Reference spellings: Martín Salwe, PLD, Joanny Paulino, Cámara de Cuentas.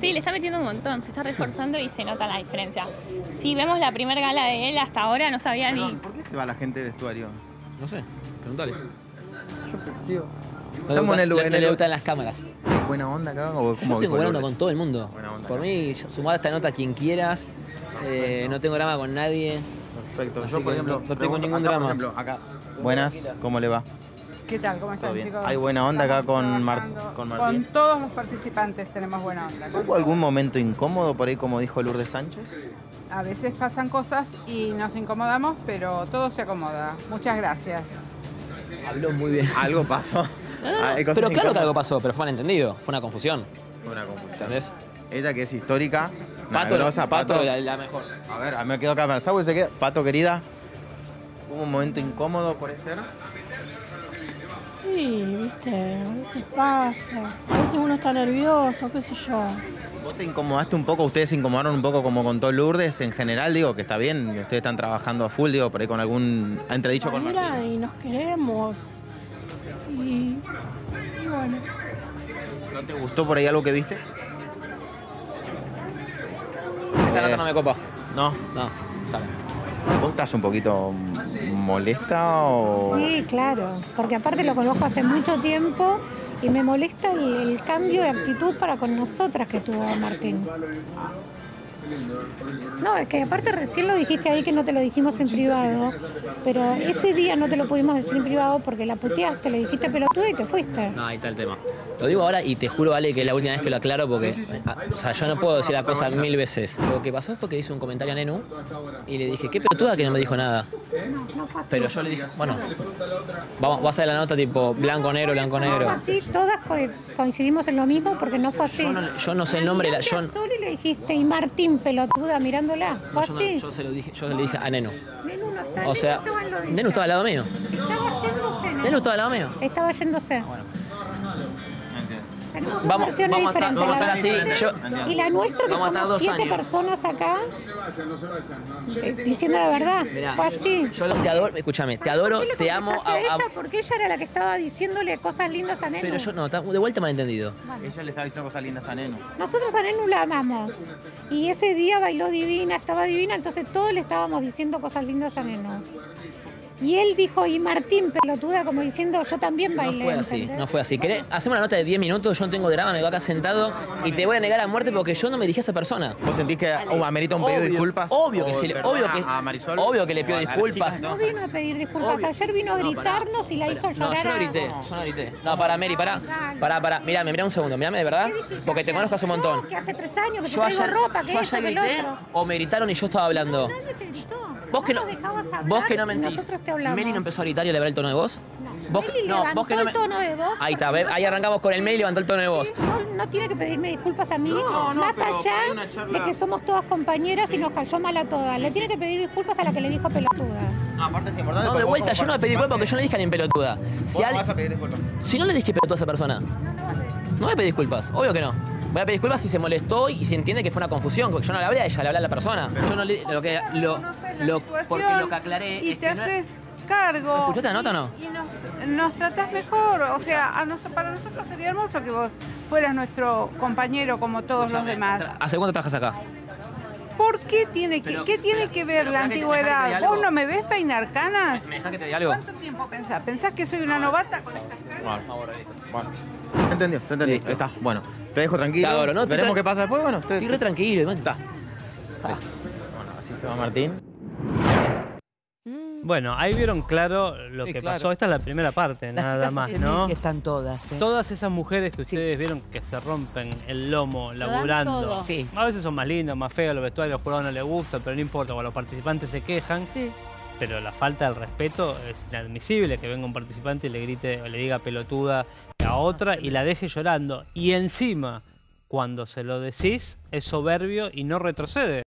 Sí, le está metiendo un montón, se está reforzando y se nota la diferencia. Si vemos la primera gala de él hasta ahora, no sabía ni... ¿Por qué se va la gente de vestuario? No sé, pregúntale. Yo, tío... Estamos en el lugar. No le gustan las cámaras. Buena onda, cabrón. Yo tengo buena onda con todo el mundo. Por mí, sumar esta nota a quien quieras. No tengo drama con nadie. Perfecto. Yo, por ejemplo, no tengo ningún drama. Buenas, ¿cómo le va? ¿Qué tal? ¿Cómo están, chicos? Hay buena onda acá con Martín. Con todos los participantes tenemos buena onda. ¿Hubo algún momento incómodo por ahí, como dijo Lourdes Sánchez? A veces pasan cosas y nos incomodamos, pero todo se acomoda. Muchas gracias. Habló muy bien. Algo pasó. No. Pero claro que algo pasó, pero fue malentendido. Fue una confusión. Fue una confusión. ¿Entendés? Ella que es histórica, milagrosa, Pato. La mejor. A ver, me quedo acá para Salwe y se queda. Pato, querida, ¿hubo un momento incómodo, por ser? Sí, viste, a veces pasa, a veces uno está nervioso, qué sé yo. ¿Vos te incomodaste un poco? ¿Ustedes se incomodaron un poco como contó Lourdes? En general, digo, que está bien, ustedes están trabajando a full, digo, por ahí con algún entredicho con Martín. Y nos queremos, y bueno. ¿No te gustó por ahí algo que viste? Esta nota no me copa. No, está bien. ¿Vos estás un poquito molesta o...? Sí, claro, porque aparte lo conozco hace mucho tiempo y me molesta el cambio de actitud para con nosotras que tuvo Martín. No, es que aparte recién lo dijiste ahí que no te lo dijimos en privado, pero ese día no te lo pudimos decir en privado porque la puteaste, le dijiste pelotuda y te fuiste. No, ahí está el tema. Lo digo ahora y te juro, Ale, que es la última vez que lo aclaro porque... O sea, yo no puedo decir la cosa mil veces. Lo que pasó fue que hice un comentario a Nenu y le dije, qué pelotuda que no me dijo nada. Pero yo le dije, bueno, vamos, vas a ver la nota tipo blanco-negro, blanco-negro. No, así todas coincidimos en lo mismo porque no fue así. Yo no sé el nombre... Solo le dijiste, y Martín, pelotuda, mirándola. ¿Fue así? No, yo se lo dije a Nenu. Nenu no estaba, o sea, Nenu estaba al lado mío. Estaba yéndose, Nenu estaba al lado mío. Estaba yéndose. Bueno. Vamos a estar así. Y la nuestra, que somos 7 personas acá, diciendo la verdad. Mirá, fue así. Yo te adoro, escúchame, te adoro, te amo. Porque ella era la que estaba diciéndole cosas lindas a Nenu. Pero yo no, de vuelta malentendido. Vale. Ella le estaba diciendo cosas lindas a Nenu. Nosotros a Nenu la amamos. Y ese día bailó divina, estaba divina, entonces todos le estábamos diciendo cosas lindas a Nenu. Y él dijo, y Martín, pelotuda, como diciendo, yo también bailé. No fue así, ¿entendés? No fue así. ¿Querés? Hacemos una nota de 10 minutos, yo no tengo drama, me quedo acá sentado y te voy a negar a muerte porque yo no me dije a esa persona. ¿Vos sentís que amerita un pedido de disculpas? Obvio que le pido disculpas. Chicas, no vino a pedir disculpas, obvio. Ayer vino a gritarnos y la hizo llorar. No, yo no grité. No, para, Mary, para. Mirá un segundo, mirame de verdad, porque te conozco hace un montón. Que hace 3 años que te traigo ropa, que yo ayer grité o me gritaron y yo estaba hablando. Vos que no mentís. Nosotros te hablamos. ¿Meli no empezó a gritar y a elevar el tono de voz? No, vos que no levantó el tono de voz. Ahí está, ahí arrancamos con el Meli y levantó el tono de voz. No tiene que pedirme disculpas a mí, más allá de que somos todas compañeras y nos cayó mal a todas. Le tiene que pedir disculpas a la que le dijo pelotuda. No, aparte es importante. No, de vuelta, yo no le pedí disculpas porque yo no le dije ni pelotuda. Si no vas a pedir disculpas. Si no le dije pelotuda a esa persona. No voy a pedir disculpas, obvio que no. Voy a pedir disculpas si se molestó y si entiende que fue una confusión, porque yo no le hablé a ella, le hablé a la persona. Pero yo no le... Porque lo que aclaré es que te haces cargo. ¿Escuchaste la nota o no? Y nos tratás mejor. O sea, para nosotros sería hermoso que vos fueras nuestro compañero como todos los demás. ¿Hace cuánto trabajas acá? ¿Por qué tiene que ver la antigüedad? ¿Vos no me ves peinar canas? ¿Me dejás que te diga algo? ¿Cuánto tiempo pensás? ¿Pensás que soy una novata con estas canas? Bueno. Entendió, te entendí. Listo. Está, bueno. Te dejo tranquilo. Claro, no, veremos qué pasa después. Bueno, estoy re tranquilo. ¿No? Está. Bueno, así se va Martín. Bueno, ahí vieron claro lo que pasó. Esta es la primera parte, nada más, ¿no? Que están todas. Todas esas mujeres que ustedes vieron que se rompen el lomo laburando. Sí. A veces son más lindas, más feas, los vestuarios, los jurados no les gustan, pero no importa, cuando los participantes se quejan. Sí. Pero la falta del respeto es inadmisible, que venga un participante y le grite o le diga pelotuda a otra y la deje llorando. Y encima, cuando se lo decís, es soberbio y no retrocede.